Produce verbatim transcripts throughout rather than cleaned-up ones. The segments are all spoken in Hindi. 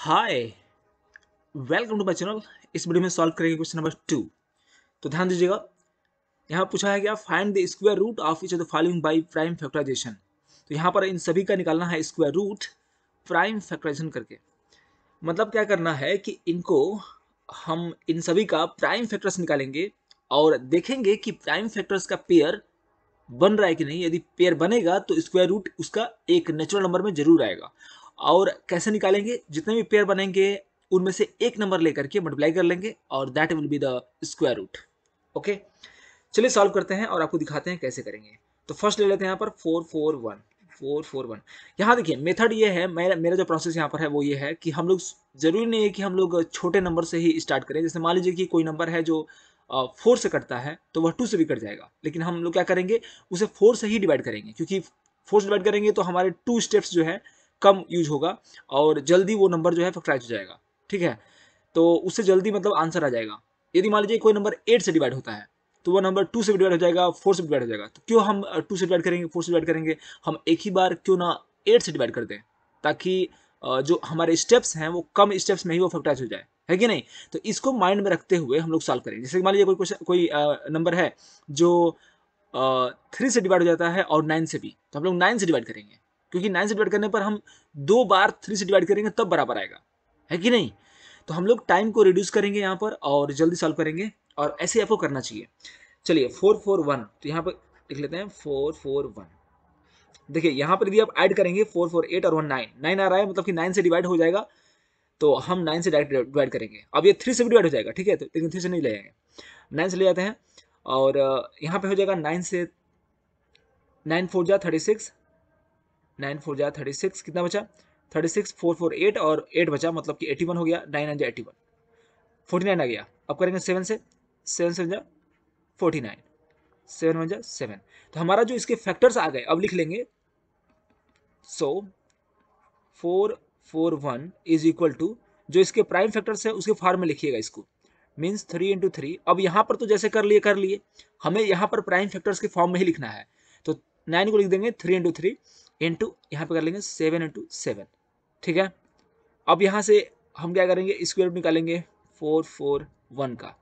Hi, welcome to my channel. इस वीडियो में सॉल्व करेंगे क्वेश्चन नंबर टू। तो ध्यान दीजिएगा, यहाँ पूछा है कि आप find the square root of each of the following by prime factorisation. तो यहाँ पर इन सभी का निकालना है स्क्वायर रूट प्राइम फैक्टराइजेशन करके। मतलब क्या करना है कि इनको हम इन सभी का प्राइम फैक्टर्स निकालेंगे और देखेंगे कि प्राइम फैक्टर्स का पेयर बन रहा है कि नहीं। यदि पेयर बनेगा तो स्क्वायर रूट उसका एक नेचुरल नंबर में जरूर आएगा। और कैसे निकालेंगे, जितने भी पेयर बनेंगे उनमें से एक नंबर लेकर के मल्टीप्लाई कर लेंगे और that will be the square root. Okay, चलिए सॉल्व करते हैं और आपको दिखाते हैं कैसे करेंगे। तो फर्स्ट ले लेते हैं यहाँ पर four four one four four one. यहाँ देखिए मेथड ये है, मेरा मेरा जो प्रोसेस यहाँ पर है वो ये है कि हम लोग, जरूरी नहीं है कि हम लोग छोटे नंबर से ही स्टार्ट करें। जैसे मान लीजिए कि कोई नंबर है जो फोर से कटता है तो वह टू से भी कट जाएगा, लेकिन हम लोग क्या करेंगे, उसे फोर से ही डिवाइड करेंगे, क्योंकि फोर से डिवाइड करेंगे तो हमारे टू स्टेप्स जो है कम यूज होगा और जल्दी वो नंबर जो है फैक्टराइज हो जाएगा। ठीक है, तो उससे जल्दी मतलब आंसर आ जाएगा। यदि मान लीजिए कोई नंबर एट से डिवाइड होता है तो वो नंबर टू से डिवाइड हो जाएगा, फोर से डिवाइड हो जाएगा। तो क्यों हम टू से डिवाइड करेंगे, फोर से डिवाइड करेंगे, हम एक ही बार क्यों ना एट से डिवाइड कर दें, ताकि जो हमारे स्टेप्स हैं वो कम स्टेप्स में ही वो फैक्टराइज हो जाए, है कि नहीं। तो इसको माइंड में रखते हुए हम लोग सॉल्व करेंगे। जैसे मान लीजिए कोई क्वेश्चन, कोई नंबर है जो थ्री से डिवाइड हो जाता है और नाइन से भी, तो हम लोग नाइन से डिवाइड करेंगे, क्योंकि नाइन से डिवाइड करने पर हम दो बार थ्री से डिवाइड करेंगे तब बराबर आएगा, है कि नहीं। तो हम लोग टाइम को रिड्यूस करेंगे यहाँ पर और जल्दी सॉल्व करेंगे, और ऐसे आपको करना चाहिए। चलिए फोर फोर वन, तो यहाँ पर लिख लेते हैं फोर फोर वन। देखिए यहाँ पर यदि आप ऐड करेंगे फोर फोर एट और वन नाइन नाइन आ रहा है, मतलब कि नाइन से डिवाइड हो जाएगा, तो हम नाइन से डायरेक्ट डिवाइड करेंगे। अब ये थ्री से भी डिवाइड हो जाएगा, ठीक है, तो लेकिन थ्री से नहीं ले जाएंगे, नाइन से ले जाते हैं। और यहाँ पर हो जाएगा नाइन से नाइन फोर जा थर्टी सिक्स नाइन फोर जा थर्टी सिक्स कितना बचा, thirty six four four eight और एट बचा, मतलब कि एटी वन हो गया, नाइन नाइन जा एटी वन, फोर्टी नाइन आ गया। अब करेंगे सेवन से, सेवन सेवन जा फोर्टी नाइन, सेवन वन जा सेवन। तो हमारा जो इसके फैक्टर्स आ गए, अब लिख लेंगे। So four four one is equal to जो इसके प्राइम फैक्टर्स है उसके फॉर्म में लिखिएगा इसको, मीन्स थ्री इंटू थ्री। अब यहाँ पर तो जैसे कर लिए कर लिए, हमें यहाँ पर प्राइम फैक्टर्स के फॉर्म में ही लिखना है, तो नाइन को लिख देंगे थ्री इंटू थ्री इंटू यहाँ पे कर लेंगे सेवन इंटू सेवन, ठीक है। अब यहाँ से हम क्या करेंगे, स्क्वायर रूट निकालेंगे फोर फोर वन का,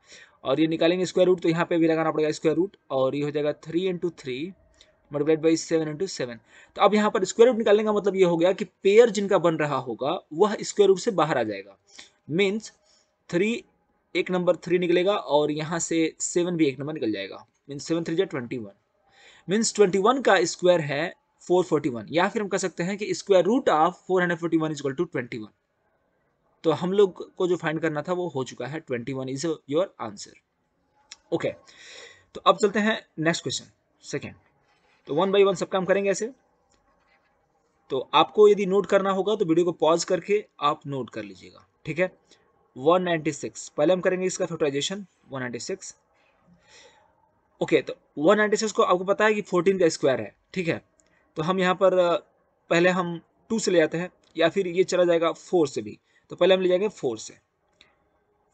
और ये निकालेंगे स्क्वायर रूट, तो यहाँ पे भी लगाना पड़ेगा स्क्वायर रूट, और ये हो जाएगा three into three multiplied by seven into seven. तो अब यहाँ पर स्क्वायर रूट निकालने का मतलब ये हो गया कि पेयर जिनका बन रहा होगा वह स्क्वायर रूट से बाहर आ जाएगा, मीन्स थ्री एक नंबर थ्री निकलेगा और यहाँ से सेवन भी एक नंबर निकल जाएगा, मीन्स सेवन थ्री जो twenty one, means twenty one का स्क्वायर है फोर फोर्टी वन, या फिर हम कह सकते हैं कि square root of four forty one is equal to twenty one. तो हम लोग को जो फाइंड करना था वो हो चुका है, twenty one is your answer. Okay, तो अब चलते हैं नेक्स्ट क्वेश्चन सेकंड। तो वन बाई वन सब काम करेंगे ऐसे। तो आपको यदि नोट करना होगा तो वीडियो को पॉज करके आप नोट कर लीजिएगा, ठीक है। वन नाइन्टी सिक्स, पहले हम करेंगे इसका factorisation, one ninety six. Okay, तो वन नाइन्टी सिक्स को आपको पता है कि फोर्टीन का स्क्वायर है, ठीक है। तो हम यहाँ पर पहले हम टू से ले जाते हैं, या फिर ये चला जाएगा फोर से भी, तो पहले हम ले जाएंगे फोर से।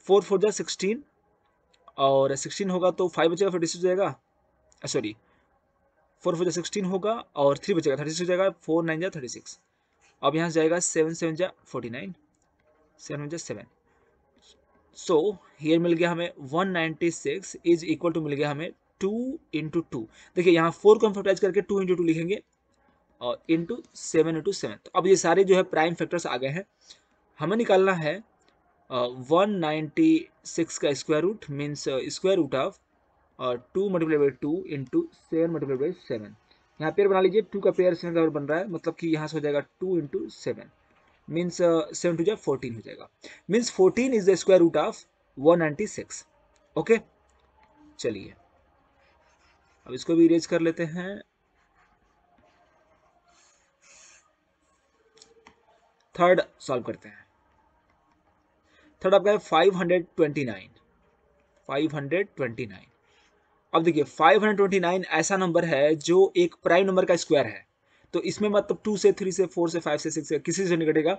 फोर फोर जा सिक्सटीन, और सिक्सटीन होगा तो फाइव बचेगा, फिर डिस हो जाएगा, सॉरी फोर फोर जा सिक्सटीन होगा और थ्री बचेगा, थर्टी सिक्स हो जाएगा। फोर नाइन जा थर्टी सिक्स, अब यहाँ से जाएगा सेवन सेवन जा फोर्टी नाइन, सेवन जा सेवन। सो हियर मिल गया हमें one ninety six is equal to, मिल गया हमें टू इंटू टू। देखिए यहाँ फोर को हम फैक्टराइज करके टू इंटू टू लिखेंगे, और इंटू सेवन इंटू सेवन। तो अब ये सारे जो है प्राइम फैक्टर्स आ गए हैं। हमें निकालना है वन नाइन्टी सिक्स का square root, means square root of two multiply by two into seven multiply by seven. यहाँ पेयर बना लीजिए, टू का पेयर सेवन का बन रहा है, मतलब कि यहाँ से हो जाएगा two into seven, means seven two जो फोर्टीन हो जाएगा, means fourteen is the square root of one ninety six. Okay, चलिए अब इसको भी इरेज कर लेते हैं। थर्ड सॉल्व करते हैं। थर्ड आपका है फाइव ट्वेंटी नाइन। अब देखिए फाइव ट्वेंटी नाइन ऐसा नंबर है जो एक प्राइम नंबर का स्क्वायर है, तो इसमें मतलब टू से, थ्री से, फोर से, फाइव से, सिक्स से, किसी से नहीं कटेगा,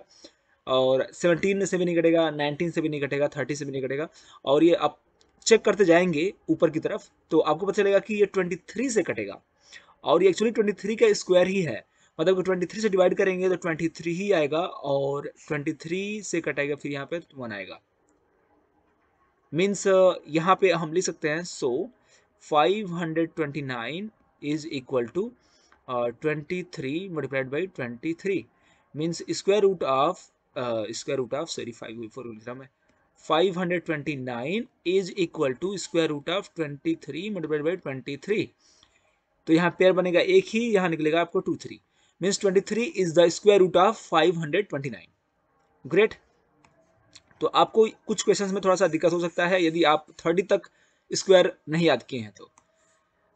और सेवनटीन से भी नहीं कटेगा, नाइनटीन से भी नहीं कटेगा, थर्टी से भी नहीं कटेगा। और ये आप चेक करते जाएंगे ऊपर की तरफ तो आपको पता चलेगा कि ये ट्वेंटी थ्री से कटेगा, और ये एक्चुअली ट्वेंटी थ्री का स्क्वायर ही है, मतलब कि तेईस से डिवाइड करेंगे तो तेईस ही आएगा और तेईस से कटेगा फिर यहाँ पे वन आएगा। मीन्स यहाँ पे हम लिख सकते हैं so five hundred twenty nine is equal to तेईस मल्टीप्लाइड बाई तेईस means square root of square root of sorry five four लिख रहा मैं five hundred twenty nine is equal to square root of twenty three multiplied by twenty three. तो यहाँ पेयर बनेगा एक ही, यहाँ निकलेगा आपको two three means twenty three is the square root of five hundred twenty nine. Great. तो आपको कुछ क्वेश्चंस में थोड़ा सा दिक्कत हो सकता है यदि आप थर्टी तक स्क्वायर नहीं याद किए हैं तो।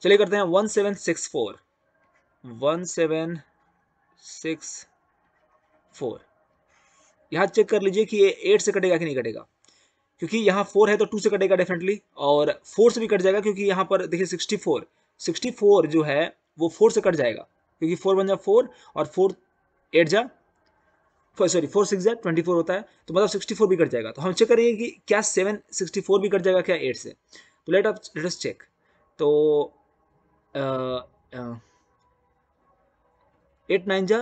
चलिए करते हैं सत्रह सौ चौंसठ सत्रह सौ चौंसठ। यहाँ चेक कर लीजिए कि ये आठ से कटेगा कि नहीं कटेगा, क्योंकि यहाँ फोर है तो टू से कटेगा डेफिनेटली और फोर से भी कट जाएगा क्योंकि यहाँ पर देखिए चौंसठ चौंसठ जो है वो फोर से कट जाएगा क्योंकि फोर वन जा फोर और फोर एट जा सॉरी फोर सिक्स जा ट्वेंटी फोर होता है तो मतलब सिक्सटी फोर भी कट जाएगा। तो हम चेक करेंगे कि क्या सेवन सिक्सटी फोर भी कट जाएगा क्या एट से। तो let up let us check. तो एट नाइन जा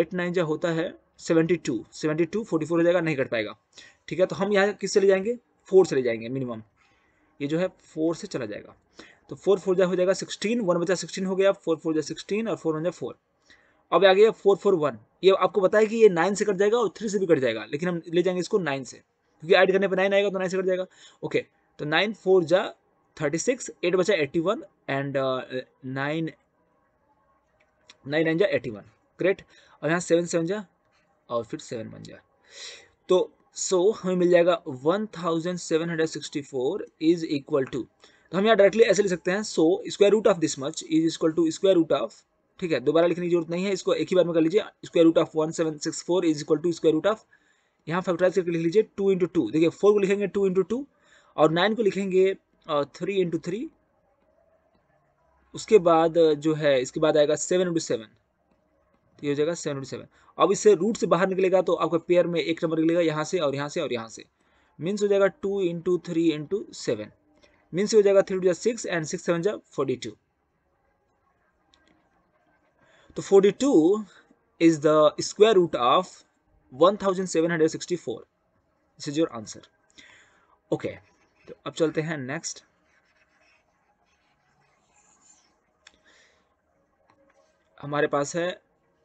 एट नाइन जा होता है seventy two seventy two forty four हो जाएगा, नहीं कट पाएगा। ठीक है, तो हम यहाँ किससे ले जाएंगे, फोर से ले जाएंगे मिनिमम, ये जो है फोर से चला जाएगा। तो फोर फोर जा हो जाएगा सिक्सटीन, वन बचा सिक्सटीन हो गया, फोर फोर जा सिक्सटीन और फोर वन जा फोर। अब आ गया फोर फोर वन, ये आपको पता है कि ये नाइन से कट जाएगा और थ्री से भी कट जाएगा, लेकिन हम ले जाएंगे इसको नाइन से क्योंकि ऐड करने पे नाइन आएगा तो नाइन से कट जाएगा। ओके, तो नाइन फोर जा थर्टी सिक्स, एट बचा eighty one and nine nine nine जा एट्टी वन। ग्रेट। और यहाँ सेवन सेवन जा और फिर सेवन वन जा तो सो so, हमें मिल जाएगा one thousand seven hundred sixty four is equal to. तो हम यहाँ डायरेक्टली ऐसे लिख सकते हैं so square root of this much is equal to square root of, ठीक है दोबारा लिखने की जरूरत नहीं है, इसको एक ही बार में कर लीजिए। Square root of one seven six four is equal to square root of, यहाँ फैक्टराइज करके लिख लीजिए टू इंटू टू, देखिए फोर को लिखेंगे टू इंटू टू और नाइन को लिखेंगे थ्री इंटू थ्री, उसके बाद जो है इसके बाद आएगा सेवन इंटू सेवन तो ये हो जाएगा सेवन इंटू सेवन। अब इससे रूट से बाहर निकलेगा तो आपका पेयर में एक नंबर निकलेगा यहाँ से और यहाँ से और यहाँ से, मीन्स हो जाएगा two into three into seven means हो जाएगा थ्री टू जा सिक्स एंड सिक्स सेवन जा फोर्टी टू। तो forty two is the square root of seventeen sixty-four. This is your answer. Okay. तो अब चलते हैं next. हमारे पास है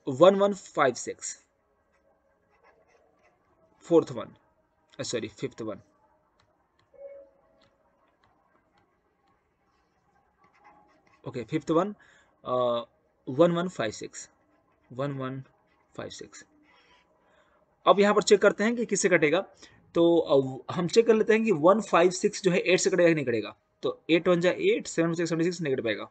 eleven fifty-six. Fourth one. Sorry, fifth one. Okay, fifth one. Uh, eleven fifty-six eleven fifty-six। अब यहाँ पर चेक करते हैं कि किससे कटेगा। तो हम चेक कर लेते हैं कि वन फिफ्टी सिक्स जो है एट से कटेगा कि नहीं कटेगा। तो एट वन जा एट सेवन से सेवेंटी सिक्स नहीं कट पाएगा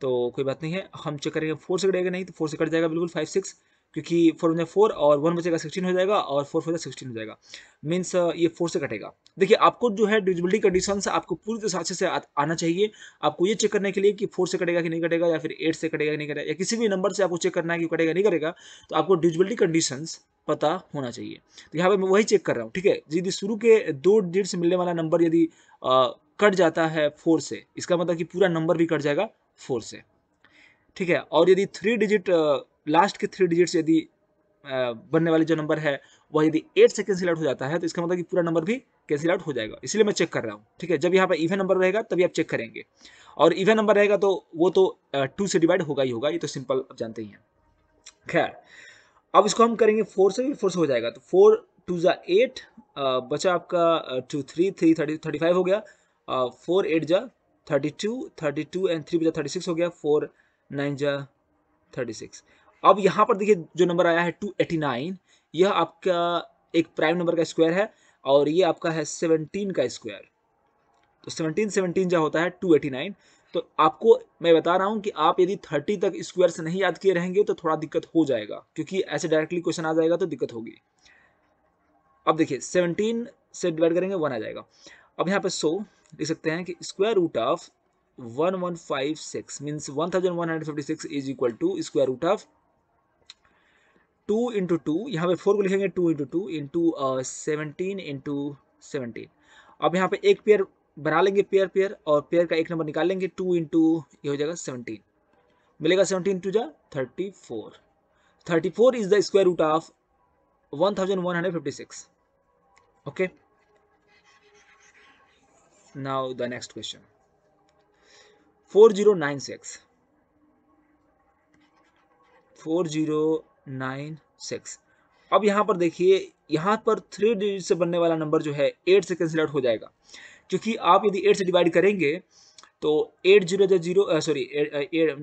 तो कोई बात नहीं है, हम चेक करेंगे फोर से कटेगा नहीं तो फोर से कट जाएगा बिल्कुल फिफ्टी सिक्स क्योंकि फोर वन जा फोर और वन बचेगा सिक्सटीन हो जाएगा और फोर फोर जा सिक्सटीन हो जाएगा मीन्स ये फोर से कटेगा। देखिए आपको जो है डिविजिबिलिटी कंडीशन आपको पूरी तरह अच्छे से आना चाहिए, आपको ये चेक करने के लिए कि फोर से कटेगा कि नहीं कटेगा या फिर एट से कटेगा कि नहीं कटेगा या किसी भी नंबर से आपको चेक करना है कि कटेगा नहीं करेगा, तो आपको डिविजिबिलिटी कंडीशन पता होना चाहिए। तो यहाँ पर मैं वही चेक कर रहा हूँ। ठीक है, यदि शुरू के दो डिजिट से मिलने वाला नंबर यदि कट जाता है फोर से, इसका मतलब कि पूरा नंबर भी कट जाएगा फोर से। ठीक है, और यदि थ्री डिजिट लास्ट के थ्री डिजिट्स यदि बनने वाले जो नंबर है वह यदि एट से कैंसिल आउट हो जाता है तो इसका मतलब कि पूरा नंबर भी कैंसिल आउट हो जाएगा, इसलिए मैं चेक कर रहा हूँ। ठीक है, जब यहाँ पर इवन नंबर रहेगा तभी आप चेक करेंगे और इवन नंबर रहेगा तो वो तो टू से डिवाइड होगा ही होगा, ये तो सिंपल आप जानते ही हैं। खैर, अब इसको हम करेंगे फोर से, फोर से हो जाएगा तो फोर टू जा एट बचा आपका two three three thirty thirty five हो गया, फोर एट जा thirty two thirty two and three बजा थर्टी सिक्स हो गया, फोर नाइन जा थर्टी सिक्स। अब यहाँ पर देखिए जो नंबर आया है टू एटी नाइन, यह आपका एक प्राइम नंबर का स्क्वायर है और ये आपका है सेवनटीन का स्क्वायर। तो सेवनटीन सेवनटीन जो होता है टू एटी नाइन। तो आपको मैं बता रहा हूँ कि आप यदि थर्टी तक स्क्वायर से नहीं याद किए रहेंगे तो थोड़ा दिक्कत हो जाएगा क्योंकि ऐसे डायरेक्टली क्वेश्चन आ जाएगा तो दिक्कत होगी। अब देखिए सेवनटीन से डिवाइड करेंगे वन आ जाएगा। अब यहाँ पर सो लिख सकते हैं कि square root of one one five six means one thousand one hundred fifty six is equal to square root of two into two, यहाँ पे फोर को लिखेंगे two into two into seventeen into seventeen. अब यहाँ पे एक पेयर बना लेंगे पेयर पेयर और पेयर का एक नंबर निकाल लेंगे, टू इंटू ये हो जाएगा सेवनटीन, मिलेगा सेवनटीन टू जा thirty four thirty four is the square root of one thousand one hundred fifty six. Okay, now the next question. Four zero nine six four zero nine six. अब यहाँ पर देखिए, यहाँ पर थ्री डिजिट से बनने वाला नंबर जो है एट से कैंसिल आउट हो जाएगा, क्योंकि आप यदि एट से डिवाइड करेंगे तो एट जीरो जो जीरो सॉरी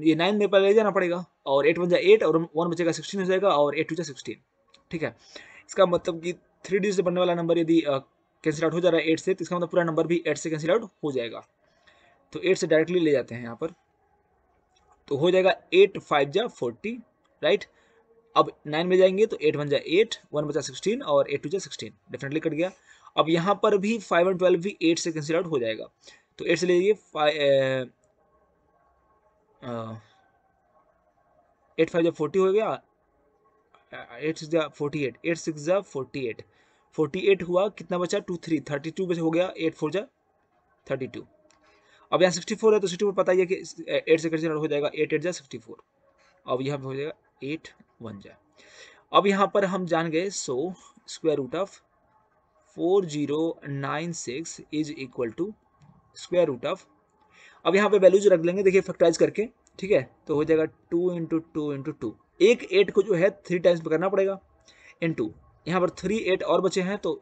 ये नाइन में पहले ले जाना पड़ेगा, और एट वन जा एट और वन बचेगा सिक्सटीन हो जाएगा, और एट टू जा सिक्सटीन. ठीक है, इसका मतलब कि थ्री डिजिट से बनने वाला नंबर यदि कैंसिल आउट हो जा रहा है एट से, तो इसका मतलब पूरा नंबर भी एट से कैंसिल आउट हो जाएगा. तो एट से डायरेक्टली ले जाते हैं यहाँ पर, तो हो जाएगा एट फाइव जा फोर्टी. राइट, अब नाइन में जाएंगे तो एट वन जा एट, वन बचा सिक्सटीन और एट टू जा सिक्सटीन. डेफिनेटली कट गया. अब यहाँ पर भी फाइव एंड ट्वेल्व भी एट से कैंसिल आउट हो जाएगा, तो एट से ले लीजिए एट फाइव जा फोर्टी हो गया, एट सिक्स जा फोर्टी एट, एट सिक्स जा फोर्टी एट, फोर्टी एट हुआ कितना बचा टू थ्री, थर्टी टू बचा हो गया, एट फोर जा थर्टी टू. अब यहाँ सिक्सटी फोर है तो सिक्सटी फोर पता ही है कि एट से कैंसिल आउट हो जाएगा, एट एट जा सिक्सटी फोर. अब यहाँ पर हो जाएगा एट वन जा. अब यहाँ पर हम जान गए, so square root of four zero nine six is equal to square root of, अब यहाँ पे वैल्यूज रख लेंगे देखिए फैक्टराइज करके. ठीक है, तो हो जाएगा two into two into two, एक एट को जो है थ्री टाइम्स पे करना पड़ेगा इन टू, यहाँ पर थ्री एट और बचे हैं तो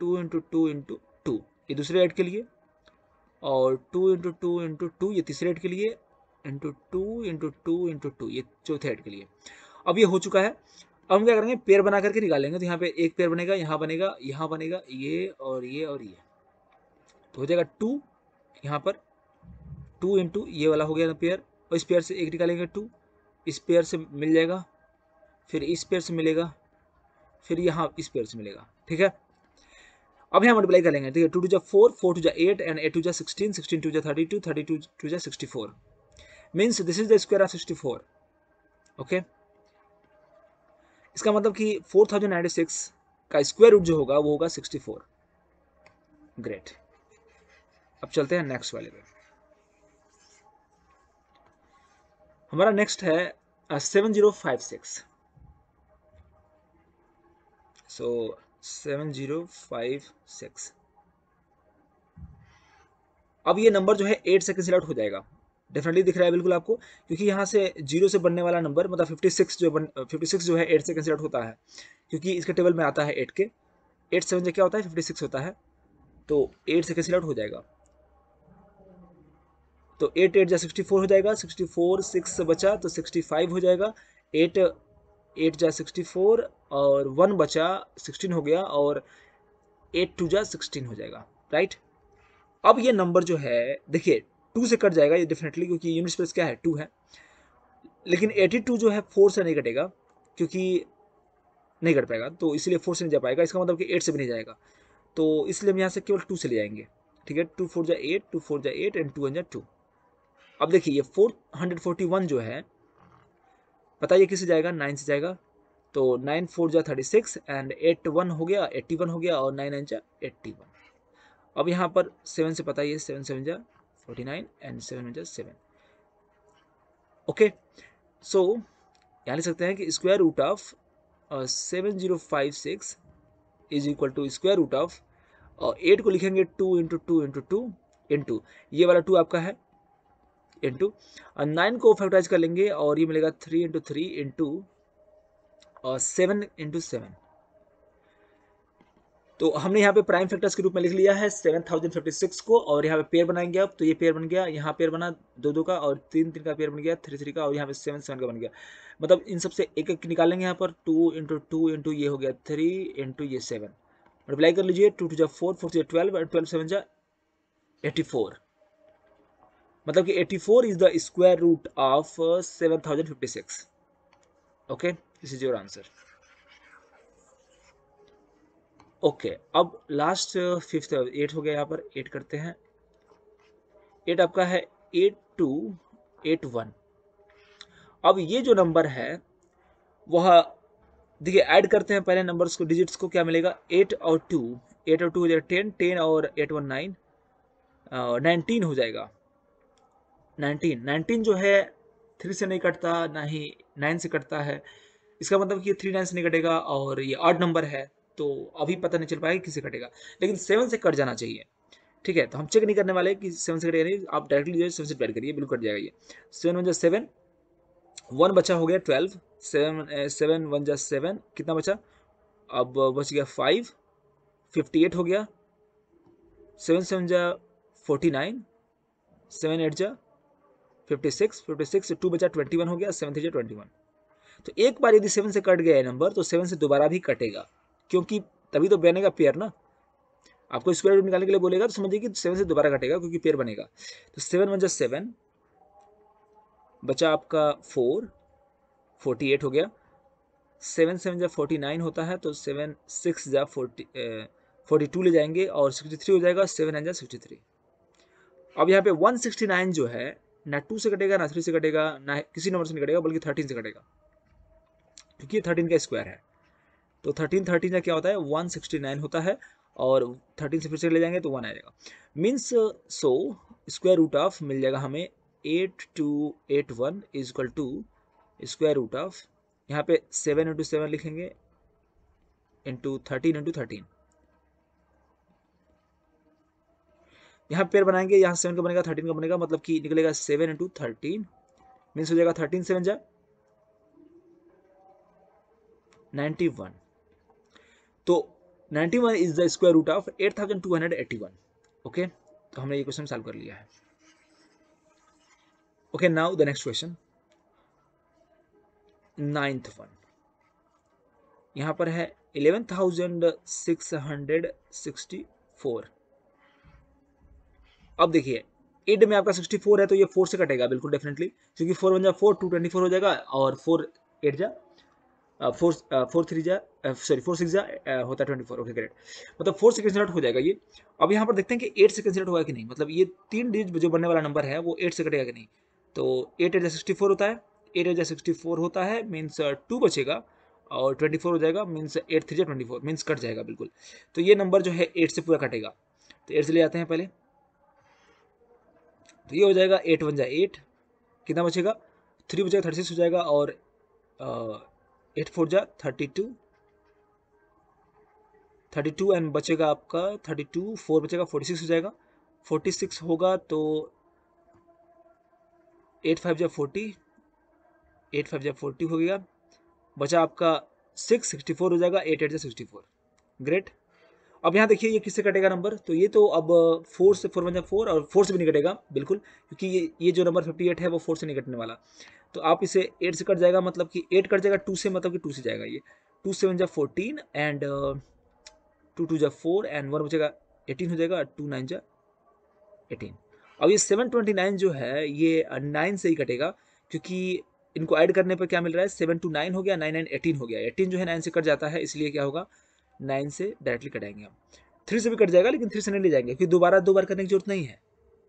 two into two into two ये दूसरे एट के लिए, और two into two into two ये तीसरे एट के लिए, into two into two into two ये चौथे एट के लिए. अब ये हो चुका है. अब हम क्या करेंगे, पेयर बना करके निकालेंगे. तो यहाँ पे एक पेयर बनेगा, यहाँ बनेगा, यहाँ बनेगा, ये और ये और ये, तो हो जाएगा टू. यहाँ पर टू इंटू ये वाला हो गया पेयर, और इस पेयर से एक निकालेंगे टू, इस पेयर से मिल जाएगा, फिर इस पेयर से मिलेगा, फिर यहाँ इस पेयर से मिलेगा. ठीक है, अब यहाँ मल्टीप्लाई करेंगे. ठीक है, टू टू जा फोर, फोर टू जा एट एंड एट टू जा सिक्सटीन, सिक्सटीन टू जा thirty two, thirty two two जा sixty four. Means this is the square of sixty four. Okay, इसका मतलब कि फोर थाउजेंड नाइन्टी सिक्स का स्क्वायर रूट जो होगा वो होगा सिक्सटी फोर. ग्रेट. अब चलते हैं नेक्स्ट वाले पे. हमारा नेक्स्ट है seven zero five six. So seven zero five six. अब ये नंबर जो है एट से कैंसिल आउट हो जाएगा. डेफिनेटली दिख रहा है बिल्कुल आपको, क्योंकि यहाँ से जीरो से बनने वाला नंबर मतलब फिफ्टी सिक्स जो बन फिफ्टी सिक्स जो है एट से कैंसिल आउट होता है, क्योंकि इसके टेबल में आता है एट के. एट सेवन जो क्या होता है फिफ्टी सिक्स होता है, तो एट से कैंसिल आउट हो जाएगा. तो एट एट जा सिक्सटी फोर हो जाएगा, सिक्सटी फोर सिक्स से बचा तो सिक्सटी फाइव हो जाएगा, एट एट जा सिक्सटी फोर और वन बचा सिक्सटीन हो गया, और एट टू जा सिक्सटीन हो जाएगा. राइट, अब ये नंबर जो है देखिए टू से कट जाएगा ये डेफिनेटली, क्योंकि यूनिट स्पेस क्या है टू है, लेकिन एटी टू जो है फोर से नहीं कटेगा क्योंकि नहीं कट पाएगा, तो इसलिए फोर से नहीं जा पाएगा. इसका मतलब कि एट से भी नहीं जाएगा, तो इसलिए हम यहाँ से केवल टू से ले जाएंगे. ठीक है, टू फोर जा एट, टू फोर जा एट एंड टू वन जा टू. अब देखिए ये फोर हंड्रेड फोर्टी वन जो है पता ये किससे जाएगा, नाइन से जाएगा, तो नाइन फोर जा thirty six and eight one हो गया एट्टी वन हो गया, और नाइन नाइन जा एट्टी वन. अब यहाँ पर सेवन से पता ये सेवन सेवन जा forty nine and seven one जा सेवन. ओके, सो यहाँ लिख सकते हैं कि square root of seven zero five six is equal to square root of eight को लिखेंगे two into two into two into ये वाला टू आपका है इंटू नाइन को फैक्टराइज कर लेंगे, और ये मिलेगा three into three into seven into seven. तो हमने यहाँ पे प्राइम फैक्टर्स के रूप में लिख लिया है सेवन थाउजेंड फिफ्टी सिक्स को, और यहाँ पे पेयर बनाएंगे अब, तो ये पेयर बन गया, यहाँ पेयर बना दो दो का, और तीन तीन का पेयर बन गया, थ्री थ्री का, और यहाँ पे सेवन सेवन का बन गया. मतलब इन सबसे एक एक निकालेंगे. यहाँ पर टू इंटू टू इंटू ये हो गया थ्री इंटू ये सेवन. मल्टीप्लाई कर लीजिए, टू टू जा four, four two twelve and twelve seven जा एटी फोर. मतलब कि eighty four is the square root of seven thousand fifty six. Okay, this is your answer. Okay, अब लास्ट फिफ्थ एट हो गया. यहाँ पर एट करते हैं. एट आपका है एट टू एट वन. अब ये जो नंबर है वह देखिए ऐड करते हैं पहले नंबर्स को, डिजिट्स को, क्या मिलेगा एट और टू, एट और टू हो जाएगा टेन, टेन और एट वन नाइन, नाइनटीन हो जाएगा. नाइनटीन नाइनटीन जो है थ्री से नहीं कटता, ना ही नाइन से कटता है, इसका मतलब कि ये थ्री नाइन से नहीं कटेगा और ये आठ नंबर है तो अभी पता नहीं चल पाएगा किसे कटेगा, लेकिन सेवन से कट जाना चाहिए। ठीक है, तो हम चेक नहीं करने वाले कि सेवन से कटेगा नहीं, आप डायरेक्टली जो है सेवन से डिवाइड करिए, बिल्कुल कट जाएगा। ये सेवन वन जो सेवन, वन बचा हो गया ट्वेल्व, सेवन सेवन वन जो सेवन कितना बचा, अब बच गया फाइव, फिफ्टी एट हो गया, सेवन सेवन जा फोर्टी नाइन, सेवन एट जा fifty six, fifty six two बचा ट्वेंटी वन हो गया, सेवन थ्री जा ट्वेंटी वन। तो एक बार यदि सेवन से कट गया है नंबर तो सेवन से दोबारा भी कटेगा, क्योंकि तभी तो बनेगा पेयर ना। आपको स्क्वायर रूट निकालने के लिए बोलेगा तो समझिए कि सेवन से दोबारा कटेगा क्योंकि पेयर बनेगा। तो सेवन वन जा सेवन बचा आपका फोर, फोर्टी एट हो गया, सेवन सेवन जा फोर्टी नाइन होता है तो सेवन सिक्स जा फोर्टी फोर्टी टू ले जाएंगे और सिक्सटी थ्री हो जाएगा, सेवन नाइन जा सिक्सटी थ्री। अब यहाँ पे वन सिक्सटी नाइन जो है ना टू से कटेगा ना थ्री से कटेगा ना किसी नंबर से नहीं कटेगा, बल्कि थर्टीन से कटेगा क्योंकि ये थर्टीन का स्क्वायर है। तो थर्टीन थर्टीन का क्या होता है, वन सिक्सटी नाइन होता है और थर्टीन से फिर से ले जाएंगे तो वन आ जाएगा। Means so square root of मिल जाएगा हमें eight two eight one is equal to square root of, यहाँ पे सेवन इंटू सेवन लिखेंगे इंटू थर्टीन इंटू थर्टीन, यहाँ पेयर बनाएंगे, यहाँ सेवन का बनेगा थर्टीन का बनेगा, मतलब कि निकलेगा सेवन इंटू थर्टीन, मीन्स हो जाएगा थर्टीन सेवन जा नाइन्टी वन। तो ninety one is the square root of eight thousand two hundred eighty one. Okay, तो हमने ये क्वेश्चन सॉल्व कर लिया है। Okay, now the next question, ninth one, यहाँ पर है eleven thousand six hundred sixty four. अब देखिए एट में आपका सिक्सटी फोर है तो ये फोर से कटेगा बिल्कुल डेफिनेटली, क्योंकि फोर वन जा फोर, टू ट्वेंटी फोर हो जाएगा और फोर एट जा फोर, फोर थ्री जा सॉरी फोर सिक्स जा होता है ट्वेंटी फोर। ओके ग्रेट, मतलब फोर से कैंसिल हो जाएगा ये। अब यहाँ पर देखते हैं कि एट से कैंसिल होगा कि नहीं, मतलब ये तीन डिजिट जो बनने वाला नंबर है वो एट से कटेगा कि नहीं। तो एट एट जा सिक्सटी फोर होता है, एट एट जा सिक्सटी फोर होता है, मीन्स टू बचेगा और ट्वेंटी फोर हो जाएगा, मीन्स एट थ्री जा ट्वेंटी फोर, मीन्स कट जाएगा बिल्कुल। तो ये नंबर जो है एट से पूरा कटेगा, तो एट से ले जाते हैं पहले, तो ये हो जाएगा एट वन जा एट, कितना बचेगा थ्री बचेगा थर्टी सिक्स हो जाएगा और एट फोर जा thirty two, thirty two and बचेगा आपका थर्टी टू, फोर बचेगा फोर्टी सिक्स हो जाएगा, फोर्टी सिक्स होगा तो एट फाइव जा फोर्टी, एट फाइव जा फोर्टी हो गया, बचा आपका सिक्स सिक्सटी फोर हो जाएगा, एट एट जा सिक्सटी फोर। ग्रेट, अब यहाँ देखिए ये किससे कटेगा नंबर, तो ये तो अब फोर से, फोर वन जा फोर और फोर से भी नहीं कटेगा बिल्कुल, क्योंकि ये ये जो नंबर फिफ्टी एट है वो फोर से नहीं कटने वाला। तो आप इसे एट से कट जाएगा, मतलब कि एट कट जाएगा टू से, मतलब कि टू से जाएगा ये, टू सेवन जा फोर्टीन एंड टू टू जा फोर एंड वन बचेगा एटीन हो जाएगा, टू नाइन जा एटीन। अब ये सेवन ट्वेंटी नाइन जो है ये नाइन से ही कटेगा, क्योंकि इनको ऐड करने पर क्या मिल रहा है, सेवन टू नाइन हो गया, नाइन नाइन एटीन हो गया, एटीन जो है नाइन से कट जाता है, इसलिए क्या होगा नाइन से डायरेक्टली कटाएंगे हम। थ्री से भी कट जाएगा लेकिन थ्री से नहीं ले जाएंगे क्योंकि दोबारा दो बार करने की जरूरत नहीं है,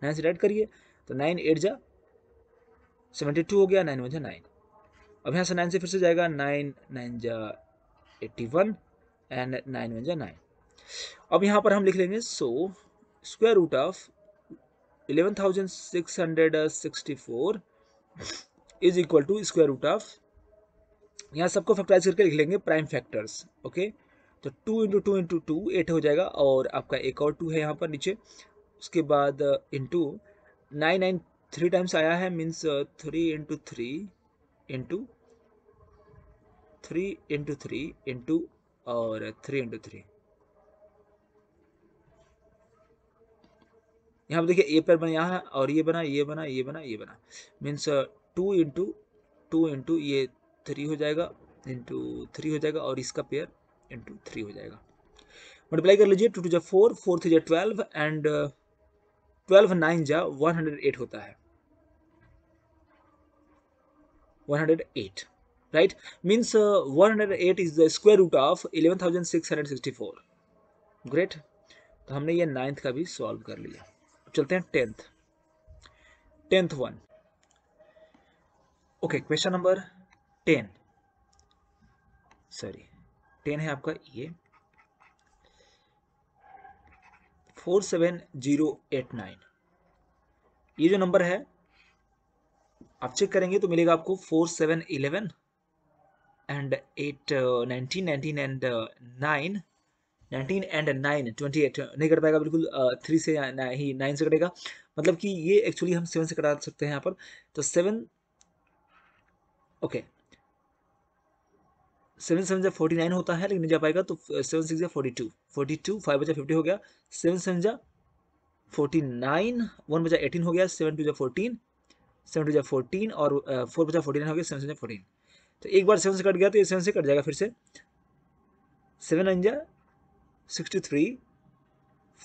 नाइन से डायरेक्ट करिए। तो नाइन एट जा सेवेंटी टू हो गया, नाइन वन जा नाइन, अब यहाँ से नाइन से फिर से जाएगा, नाइन नाइन जा eighty one and nine one जा नाइन। अब यहाँ पर हम लिख लेंगे so square root of eleven thousand six hundred sixty four is equal to square root of, यहाँ सबको फैक्टराइज करके लिख लेंगे प्राइम फैक्टर्स। ओके, तो two into two into two eight हो जाएगा और आपका एक और टू है यहाँ पर नीचे, उसके बाद into nine nine three times आया है, means three into three into three into three into और थ्री इंटू थ्री, यहाँ पर देखिए ए पेयर बना यहाँ और ये बना ये बना ये बना ये बना, means two into two into ये थ्री हो जाएगा इंटू थ्री हो जाएगा और इसका पेयर इंटू थ्री हो जाएगा। मल्टीप्लाई कर लीजिए, टू टू जा फोर, फोर थ्री जा ट्वेल्व एंड ट्वेल्व नाइन जा वन हंड्रेड एट होता है, one hundred eight right, means one hundred eight is the square root of eleven thousand six hundred sixty four. Great, तो हमने ये नाइन्थ का भी सॉल्व कर लिया। चलते हैं tenth, tenth one. Okay, question number ten, sorry ten है आपका ये, four seven zero eight nine, ये जो नंबर है आप चेक करेंगे तो मिलेगा आपको four seven eleven and eight, uh, nineteen, nineteen and uh, nine, nineteen and nine, अट्ठाईस नहीं कट पाएगा बिल्कुल, थ्री uh, से ना ही नाइन से कटेगा, मतलब कि ये एक्चुअली हम सेवन से कटा सकते हैं यहाँ पर, तो सेवन, ओके सेवन सेवन जब फोर्टी नाइन होता है लेकिन नहीं जा पाएगा, तो सेवन सिक्स या forty two, forty two five बजा फिफ्टी हो गया, सेवन सेवन जा फोर्टी नाइन, वन बजा एटीन हो गया, सेवन टू जा फोर्टीन, सेवन टू जा फोर्टीन और फोर बजा फोर्टी नाइन हो गया, सेवन सेवन जा फोर्टीन, तो एक बार सेवन से कट गया तो ये सेवन से कट जाएगा फिर से, सेवन नाइन जा सिक्सटी थ्री,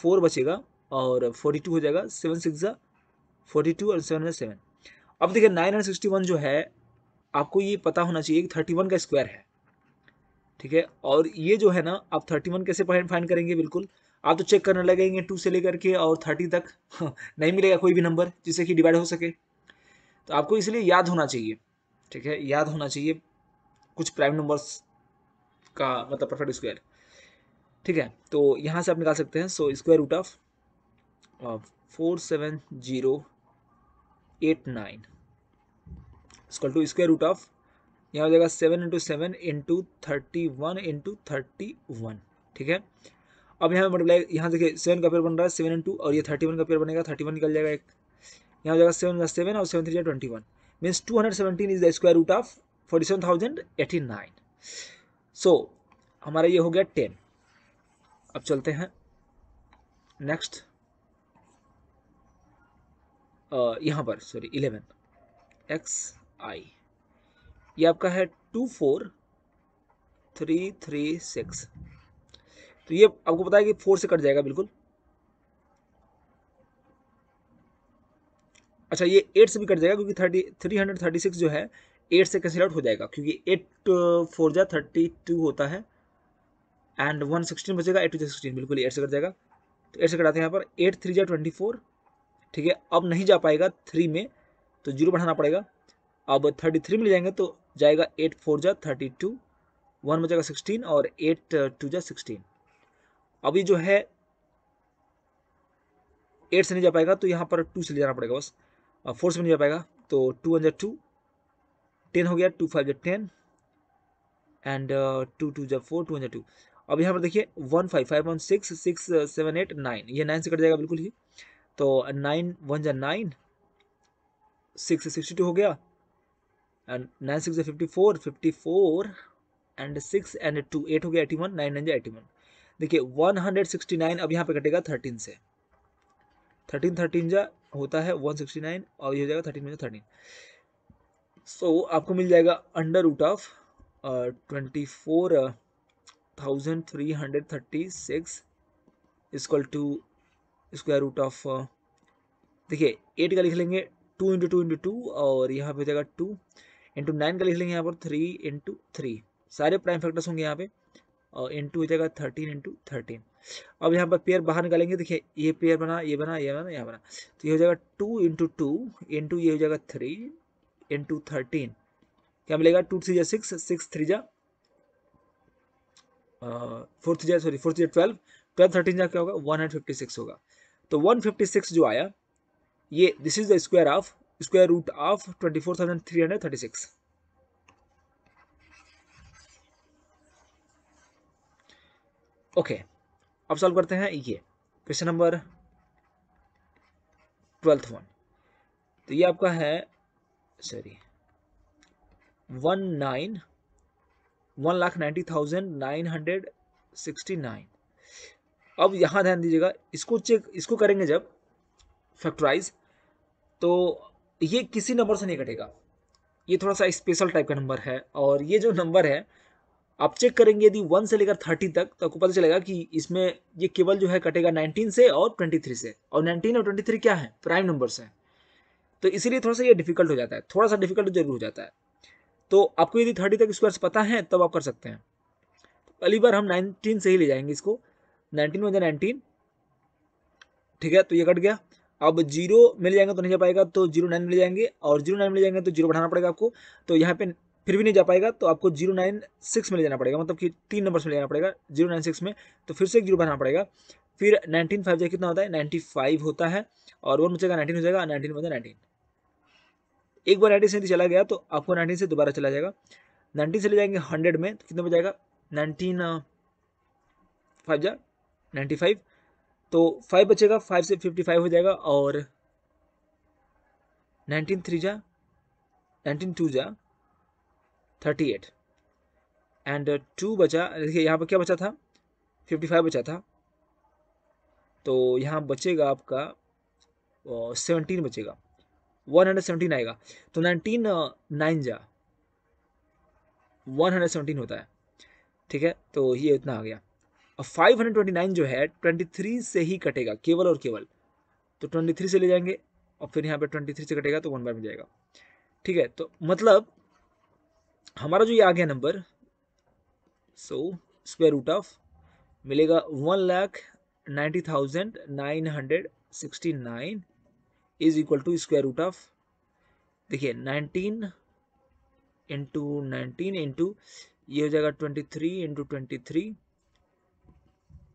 फोर बचेगा और फोर्टी टू हो जाएगा, सेवन सिक्स जा फोर्टी टू और सेवन जा सेवन। अब देखिए नाइन हंड्रेड सिक्सटी वन जो है आपको ये पता होना चाहिए कि थर्टी वन का स्क्वायर है, ठीक है, और ये जो है ना आप थर्टी वन कैसे फाइंड करेंगे, बिल्कुल आप तो चेक करने लगेंगे टू से लेकर के और थर्टी तक नहीं मिलेगा कोई भी नंबर जिससे कि डिवाइड हो सके, तो आपको इसलिए याद होना चाहिए, ठीक है, याद होना चाहिए कुछ प्राइम नंबर्स का मतलब परफेक्ट स्क्वायर, ठीक है, तो यहाँ से आप निकाल सकते हैं। So square root of four seven zero eight nine equal to square root of यहाँ हो जाएगा seven into seven into thirty one into thirty one, ठीक है, अब यहाँ मल्टीप्लाई, यहाँ देखिए सेवन का पेयर बन रहा है सेवन इंटू और ये थर्टी वन का पेयर बनेगा, थर्टी वन निकल जाएगा एक, यहाँ हो जाएगा सेवन का सेवन और सेवन थ्री या twenty one, means two hundred seventeen is the square root of forty seven thousand eighty nine. So हमारा ये हो गया टेन। अब चलते हैं नेक्स्ट, यहाँ पर सॉरी इलेवन एक्स आई, ये आपका है two four three three six, तो ये आपको पता है कि फोर से कट जाएगा बिल्कुल, अच्छा ये एट से भी कट जाएगा क्योंकि thirty three hundred thirty six जो है एट से कैंसिल आउट हो जाएगा, क्योंकि एट फोर जा थर्टी टू होता है एंड वन सिक्सटीन बचेगा, एट टू जा सिक्सटीन, बिल्कुल एट से कट जाएगा, तो एट से कटाते हैं यहाँ पर, एट थ्री जा ट्वेंटी फोर, ठीक है, अब नहीं जा पाएगा थ्री में तो जीरो बढ़ाना पड़ेगा, अब थर्टी थ्री में जाएंगे तो जाएगा एट फोर जा थर्टी टू, वन बचेगा सिक्सटीन और एट टू जा सिक्सटीन, अभी जो है एट से नहीं जा पाएगा तो यहाँ पर टू से ले जाना पड़ेगा बस, और फोर से नहीं जा पाएगा तो टू वन जा टू टेन हो गया, टू फाइव जा टेन एंड टू टू जा फोर, टू वन जा टू, अब यहाँ पर देखिए one five five one six six seven eight nine, ये नाइन से कट जाएगा बिल्कुल ही, तो नाइन वन जा नाइन, सिक्स सिक्सटी टू हो गया and nine six fifty four, fifty four and six and two eight हो गया एटी वन, नाइन नाइन जो एटी वन, देखिए वन हंड्रेड सिक्सटी नाइन अब यहाँ पे कटेगा थर्टीन से, थर्टीन थर्टीन जा होता है वन सिक्सटी नाइन और ये हो जाएगा थर्टीन में जो थर्टीन, सो आपको मिल जाएगा under root of twenty four thousand three hundred thirty six is equal two square root of, देखिए एट का लिख लेंगे two into two into two और यहाँ पे हो जाएगा टू इंटू नाइन का लिख लेंगे यहाँ पर थ्री इंटू थ्री, सारे प्राइम फैक्टर्स होंगे यहाँ पे, और इंटू हो जाएगा थर्टीन इंटू थर्टीन, अब यहाँ पर पेयर बाहर निकालेंगे, देखिए ये पेयर बना, ये बना, ये बना, यहाँ बना, तो ये हो जाएगा टू इंटू टू इंटू ये हो जाएगा थ्री इंटू थर्टीन, क्या मिलेगा टू थ्री जा सिक्स, सिक्स थ्री जा फोर थ्री जा सॉरी फोर थ्री जा ट्वेल्व, ट्वेल्व थर्टीन जा क्या होगा वन हंड्रेड फिफ्टी सिक्स होगा, तो वन फिफ्टी सिक्स जो आया ये this is the square of square root of twenty four thousand three hundred thirty six. Okay अब सॉल्व करते हैं ये क्वेश्चन नंबर ट्वेल्थ वन, तो ये आपका है sorry one nine one lakh ninety thousand nine hundred sixty nine. अब यहाँ ध्यान दीजिएगा, इसको चेक इसको करेंगे जब फैक्टराइज तो ये किसी नंबर से नहीं कटेगा, ये थोड़ा सा स्पेशल टाइप का नंबर है, और ये जो नंबर है आप चेक करेंगे यदि वन से लेकर थर्टी तक तो आपको पता चलेगा कि इसमें ये केवल जो है कटेगा नाइनटीन से और ट्वेंटी थ्री से, और नाइनटीन और ट्वेंटी थ्री क्या है प्राइम नंबर्स हैं, तो इसीलिए थोड़ा सा ये डिफिकल्ट हो जाता है, थोड़ा सा डिफिकल्ट जरूर हो जाता है, तो आपको यदि थर्टी तक स्क्वायर्स पता है तब आप कर सकते हैं। पहली बार हम नाइनटीन से ही ले जाएंगे इसको, नाइनटीन वन नाइनटीन, ठीक है, तो ये कट गया, अब जीरो मिल जाएंगे तो नहीं जा पाएगा तो जीरो नाइन मिल जाएंगे, और जीरो नाइन मिल जाएंगे तो जीरो बढ़ाना पड़ेगा आपको, तो यहाँ पे फिर भी नहीं जा पाएगा तो आपको जीरो नाइन सिक्स में ले जाना पड़ेगा, मतलब कि तीन नंबर्स में ले जाना पड़ेगा, जीरो नाइन सिक्स में तो फिर से एक जीरो बढ़ाना पड़ेगा, फिर नाइनटीन फाइव जाए कितना होता है नाइन्टी फाइव होता है, और वन बचेगा नाइनटीन हो जाएगा, नाइनटीन बचा नाइनटीन, एक बार नाइनटीन से चला गया तो आपको नाइनटीन से दोबारा चला जाएगा, नाइनटीन से ले जाएंगे हंड्रेड में तो कितने बजाएगा नाइनटीन फाइव जा नाइन्टी फाइव तो फाइव बचेगा, फाइव से फिफ्टी फाइव हो जाएगा और नाइनटीन थ्री जा नाइनटीन टू जा थर्टी एट एंड टू बचा। देखिए यहाँ पर क्या बचा था, फिफ्टी फाइव बचा था तो यहाँ बचेगा आपका सेवनटीन बचेगा, वन हंड्रेड सेवनटीन आएगा तो नाइनटीन नाइन जा वन हंड्रेड सेवनटीन होता है, ठीक है। तो ये उतना आ गया। अब फाइव हंड्रेड ट्वेंटी नाइन जो है ट्वेंटी थ्री से ही कटेगा केवल और केवल, तो ट्वेंटी थ्री से ले जाएंगे और फिर यहाँ पे ट्वेंटी थ्री से कटेगा तो वन बार में जाएगा, ठीक है। तो मतलब हमारा जो ये आ गया number so square root of मिलेगा one lakh ninety thousand nine hundred sixty nine is equal to square root of, देखिए नाइनटीन इंटू नाइनटीन इंटू ये हो जाएगा twenty three into twenty three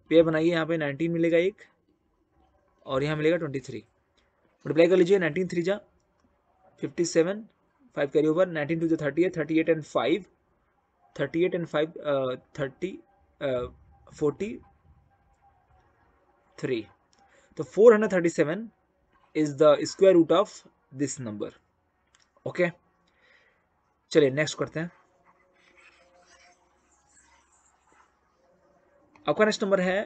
पे बनाइए, यहाँ पे नाइनटीन मिलेगा एक और यहाँ मिलेगा ट्वेंटी थ्री, मल्टीप्लाई कर लीजिए नाइनटीन थ्री जा fifty seven five carry over nineteen two जो thirty eight thirty eight and five thirty eight and five thirty forty three तो four hundred thirty seven is the square root of this number. Okay चलिए नेक्स्ट करते हैं। आपका नेक्स्ट नंबर है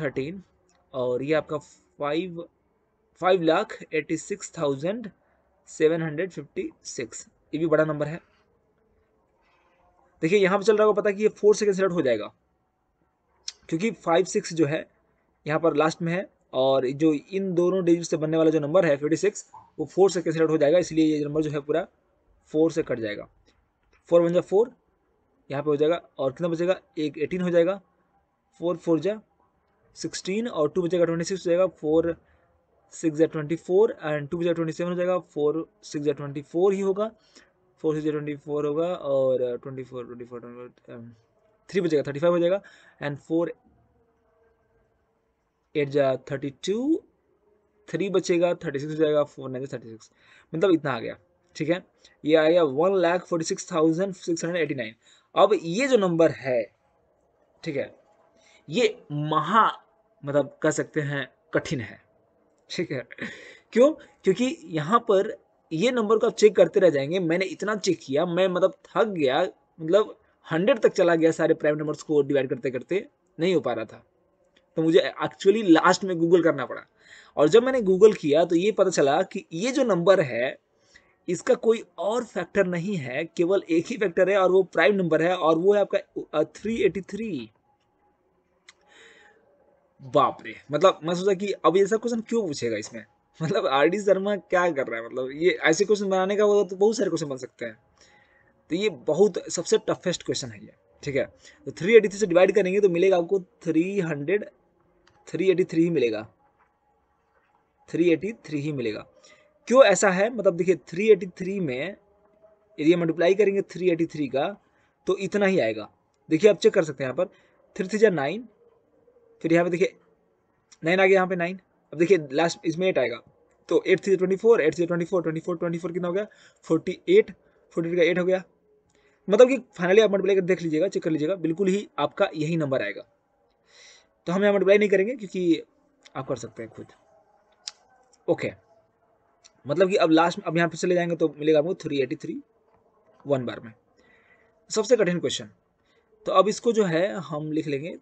थर्टीन और ये आपका five five lakh eighty six thousand seven hundred fifty six, ये भी बड़ा नंबर है। देखिए यहाँ पे चल रहा होगा पता कि ये फोर से कैंसिल हो जाएगा क्योंकि फाइव सिक्स जो है यहाँ पर लास्ट में है और जो इन दोनों डिजिट से बनने वाला जो नंबर है फिफ्टी सिक्स वो फोर से कैंसिल हो जाएगा, इसलिए ये नंबर जो है पूरा फोर से कट जाएगा। फोर वन जा फोर यहाँ पे हो जाएगा और कितना बचेगा एक एटीन हो जाएगा, फोर फोर जा सिक्सटीन और टू बचेगा ट्वेंटी सिक्स हो जाएगा, फोर सिक्स या ट्वेंटी फोर एंड टू बचा ट्वेंटी सेवन हो जाएगा, फोर सिक्स या ट्वेंटी फोर ही होगा, फोर सिक्स या ट्वेंटी फोर होगा और twenty four twenty four twenty three बचेगा थर्टी फाइव हो जाएगा एंड फोर एट जा थर्टी टू थ्री बचेगा थर्टी सिक्स हो जाएगा, फोर नाइन थर्टी सिक्स, मतलब इतना आ गया, ठीक है। ये आ गया one lakh forty six thousand six hundred eighty nine. अब ये जो नंबर है, ठीक है, ये महा मतलब कह सकते हैं कठिन है, ठीक है। क्यों? क्योंकि यहाँ पर ये नंबर को आप चेक करते रह जाएंगे। मैंने इतना चेक किया, मैं मतलब थक गया, मतलब हंड्रेड तक चला गया, सारे प्राइम नंबर्स को डिवाइड करते करते नहीं हो पा रहा था, तो मुझे एक्चुअली लास्ट में गूगल करना पड़ा। और जब मैंने गूगल किया तो ये पता चला कि ये जो नंबर है इसका कोई और फैक्टर नहीं है, केवल एक ही फैक्टर है और वो प्राइम नंबर है और वो है आपका थ्री एटी थ्री। बाप रे, मतलब मैं सोचा कि अब ये सब क्वेश्चन क्यों पूछेगा इसमें, मतलब आर डी शर्मा क्या कर रहा है, मतलब ये ऐसे क्वेश्चन बनाने का वो तो बहुत सारे क्वेश्चन बन सकते हैं, तो ये बहुत सबसे टफेस्ट क्वेश्चन है ये, ठीक है। तो थ्री एटी थ्री से डिवाइड करेंगे तो मिलेगा आपको three hundred three eighty three ही मिलेगा, थ्री एटी थ्री ही मिलेगा। क्यों ऐसा है? मतलब देखिए थ्री एटी थ्री में यदि हम मल्टीप्लाई करेंगे थ्री एटी थ्री का तो इतना ही आएगा। देखिए आप चेक कर सकते हैं, यहाँ पर थ्री थ्री जा नाइन, फिर यहाँ पे देखिए नाइन आ गया, यहाँ पे नाइन, अब देखिए लास्ट इसमें एट आएगा तो eight three twenty four, eight three twenty four, twenty four twenty four कितना हो गया फोर्टी एट, फोर्टी एट का एट हो गया। मतलब कि फाइनली आप मल्टीप्लाई कर देख लीजिएगा, चेक कर लीजिएगा, बिल्कुल ही आपका यही नंबर आएगा। तो हम यहाँ मल्टीप्लाई नहीं करेंगे क्योंकि आप कर सकते हैं खुद। ओके, मतलब कि अब लास्ट में अब यहाँ पे चले जाएंगे तो मिलेगा आपको थ्री एटी थ्री वन बार में, सबसे कठिन क्वेश्चन। तो अब इसको जो है हम लिख लेंगे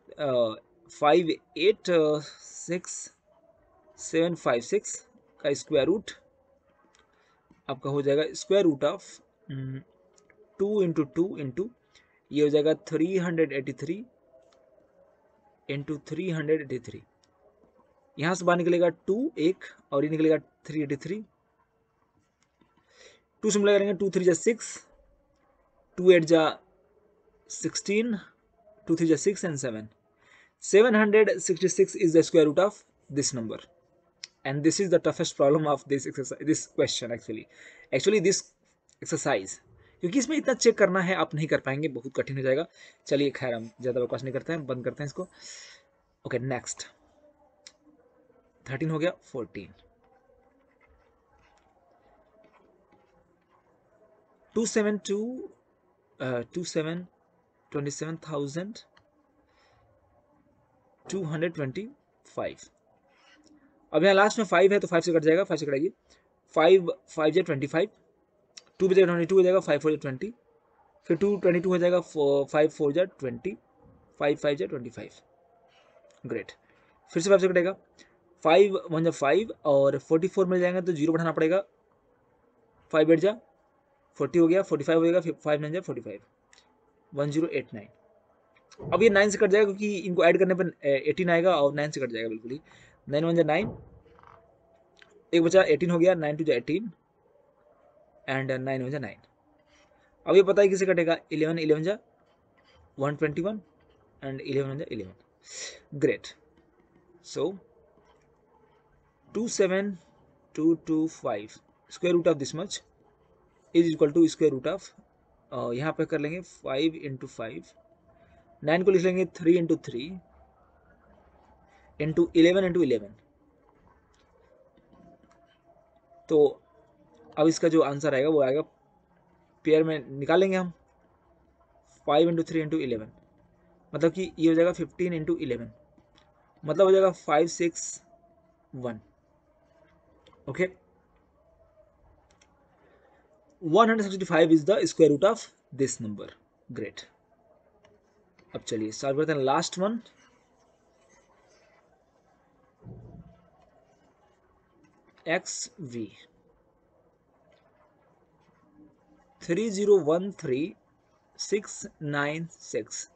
five eight six seven five six का स्क्वायर रूट आपका हो जाएगा square root of two into two into ये हो जाएगा three hundred eighty three into three hundred eighty three, यहाँ से बाहर निकलेगा टू एक और ये निकलेगा थ्री एटी थ्री, टू से मिला करेंगे टू थ्री जा सिक्स, टू एट जा सिक्सटीन, टू थ्री जा six and seven, seven hundred sixty six is the square root of this number and this is the toughest problem of this exercise, this question actually actually this exercise, क्योंकि इसमें इतना चेक करना है, आप नहीं कर पाएंगे, बहुत कठिन हो जाएगा। चलिए खैर, हम ज़्यादा बकवास नहीं करते हैं, बंद करते हैं इसको। ओके नेक्स्ट थर्टीन हो गया, fourteen two seven two two seven twenty seven thousand two hundred twenty five. अब यहाँ लास्ट में फाइव है तो फाइव से कट जाएगा, फाइव से कटाएगी, फाइव फाइव जो ट्वेंटी फाइव, टू बजे ट्वेंटी टू हो जाएगा, फाइव फोर जो ट्वेंटी, फिर टू ट्वेंटी टू हो जाएगा, फाइव फोर जो ट्वेंटी, फाइव फाइव जो ट्वेंटी फाइव। ग्रेट, फिर से फाइव से कटेगा, फाइव वन जो फाइव और फोर्टी फोर मिल जाएंगे तो जीरो बढ़ाना पड़ेगा, फाइव एट जा फोर्टी हो गया, फोर्टी फाइव हो जाएगा, फाइव नाइन जा forty five, one zero eight nine. अब ये नाइन से कट जाएगा क्योंकि इनको ऐड करने पर एटीन आएगा और नाइन से कट जाएगा बिल्कुल ही, नाइन वन जा नाइन, एक बचा एटीन हो गया, नाइन टू जा एटीन एंड नाइन वन जा नाइन। अब ये पता है किसे कटेगा, इलेवन इलेवन जा one twenty one and eleven one जा eleven. Great, so two seven two two five square root of this much is equal to square root of, यहाँ पे कर लेंगे फाइव इंटू फाइव, नाइन को लिख लेंगे three into three into eleven into eleven. तो अब इसका जो आंसर आएगा वो आएगा, पेयर में निकालेंगे हम, five into three into eleven, मतलब कि ये हो जाएगा फिफ्टीन इंटू इलेवन, मतलब हो जाएगा five six one. Okay, one hundred sixty five is the square root of this number. Great, अब चलिए सॉल्व करते हैं last one. X V three zero one three six nine six,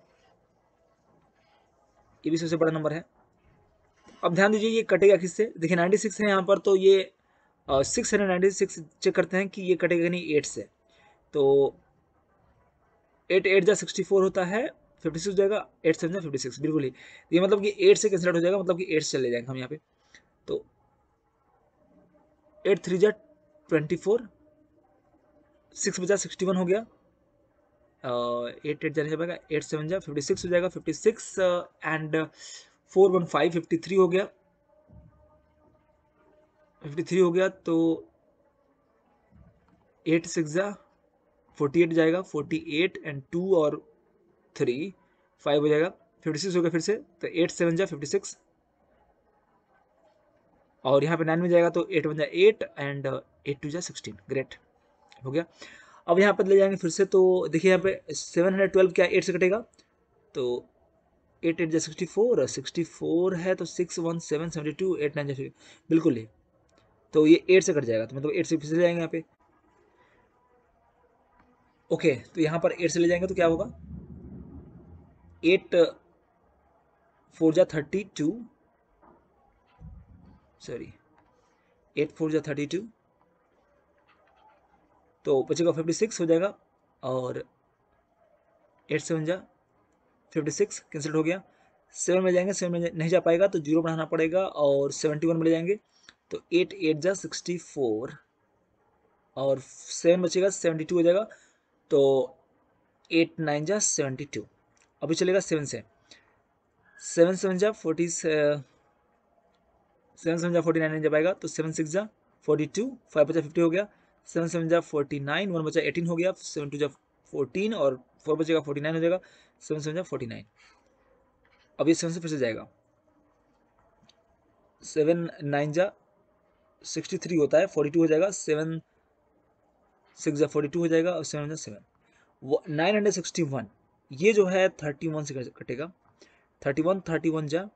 ये भी सबसे बड़ा नंबर है। अब ध्यान दीजिए ये कटेगा किससे, देखिए नाइन्टी सिक्स है यहाँ पर, तो ये six hundred ninety six check करते हैं कि ये कटेगा नहीं एट से, तो एट एट जा सिक्सटी फोर होता है, फिफ्टी सिक्स हो जाएगा, एट सेवन जा फिफ्टी सिक्स, बिल्कुल ही ये मतलब कि एट से कैंसिल हो जाएगा, मतलब कि एट से चले जाएंगे हम यहाँ पे, तो एट थ्री जा ट्वेंटी फोर, सिक्स बजा सिक्सटी वन हो गया, एट एट जाने जाएगा, एट सेवन जा फिफ्टी सिक्स हो जाएगा, fifty six and four one five fifty three हो गया, फिफ्टी थ्री हो गया, तो एट सिक्स जा फोर्टी एट जाएगा, फोर्टी एट एंड टू और थ्री फाइव हो जाएगा, फिफ्टी सिक्स हो गया फिर से, तो एट सेवन जा फिफ्टी सिक्स और यहाँ पे नाइन में जाएगा तो एट वन जा एट एंड एट टू जा सिक्सटीन। ग्रेट, हो गया। अब यहाँ पर ले जाएंगे फिर से, तो देखिए यहाँ पे सेवन हंड्रेड ट्वेल्व क्या एट से कटेगा, तो एट एट जा सिक्सटी फोर, सिक्सटी फोर है तो six one seven seventy two, eight nine जा बिल्कुल ही, तो ये एट से कट जाएगा, तो मतलब एट से फिर जाएंगे यहाँ पे। ओके, तो यहाँ पर एट से ले जाएंगे तो क्या होगा, एट फोर जा thirty two, sorry eight four जा थर्टी टू, तो बचेगा फिफ्टी सिक्स हो जाएगा और एट सेवन जा फिफ्टी सिक्स कैंसिल हो गया, सेवन में जाएंगे, सेवन में नहीं जा पाएगा तो जीरो बढ़ाना पड़ेगा और सेवेंटी वन में ले जाएंगे, तो एट एट जा सिक्सटी फोर और सेवन बचेगा सेवेंटी टू हो जाएगा, तो एट नाइन जा सेवेंटी टू, अभी चलेगा सेवन से, सेवन सेवन जा फोर्टी, सेवन सेवन जा फोर्टी नाइन नहीं जा पाएगा, तो सेवन सिक्स जा फोर्टी टू, फाइव बचा फिफ्टी हो गया, सेवन सेवन जा फोर्टी नाइन, वन बचा एटीन हो गया, सेवन टू जा फोर्टीन और फोर बचेगा फोर्टी नाइन हो जाएगा, सेवन सेवन जा फोर्टी नाइन। अब ये सेवन से फिर से जाएगा, सेवन नाइन जा सिक्सटी थ्री होता है, फोर्टी टू हो जाएगा, सेवन सिक्स जा फोर्टी टू हो जाएगा और सेवन जा सेवन, वो नाइन हंड्रेड सिक्सटी वन, ये जो है थर्टी वन से कटेगा, थर्टी वन थर्टी वन जा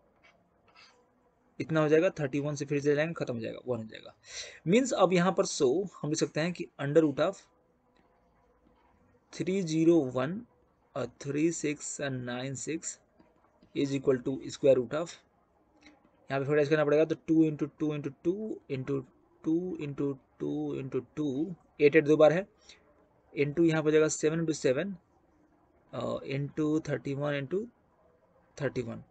इतना हो जाएगा, थर्टी वन से फिर से जाएंगे खत्म हो जाएगा, वन हो जाएगा। मीन्स अब यहाँ पर सो हम लिख सकते हैं कि under root of three zero one और three six nine six is equal to square root of, यहाँ पे थोड़ा करना पड़ेगा, तो two into two into two into two into two into two, eight eight दो बार है, इंटू यहाँ पर हो जाएगा seven into seven into thirty one into thirty one,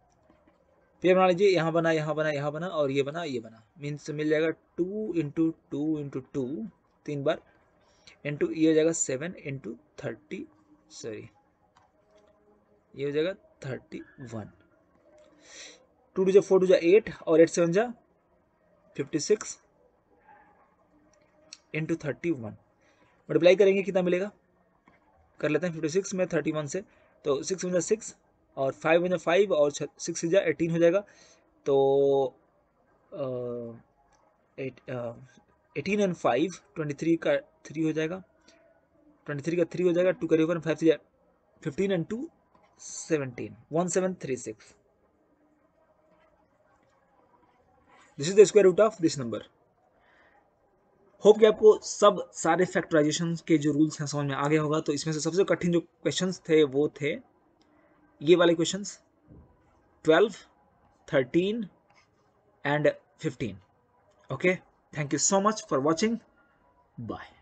फिर बना लीजिए, यहाँ बना यहाँ बना यहाँ बना और ये बना ये बना, मीन्स मिल जाएगा two into two into two तीन बार, इंटू ये हो जाएगा सेवन इंटू थर्टी, सॉरी ये हो जाएगा थर्टी वन, टू टू जा फोर टू जा एट और एट सेवन जा fifty six into thirty one, multiply करेंगे कितना मिलेगा, कर लेते हैं फिफ्टी सिक्स में थर्टी वन से, तो सिक्स वन जा सिक्स और फाइव वन जा फाइव और सिक्स जा एटीन हो जाएगा। तो eighteen and five twenty three का थ्री हो जाएगा, ट्वेंटी थ्री का थ्री हो जाएगा, टू का रिवर फाइव से fifteen and two seventeen, one seven three six. This is the square root of this number. Hope कि आपको सब सारे फैक्टराइजेशन के जो रूल्स हैं समझ में आ गया होगा। तो इसमें से सबसे कठिन जो क्वेश्चंस थे वो थे ये वाले questions twelve, thirteen and fifteen. Okay, thank you so much for watching, bye.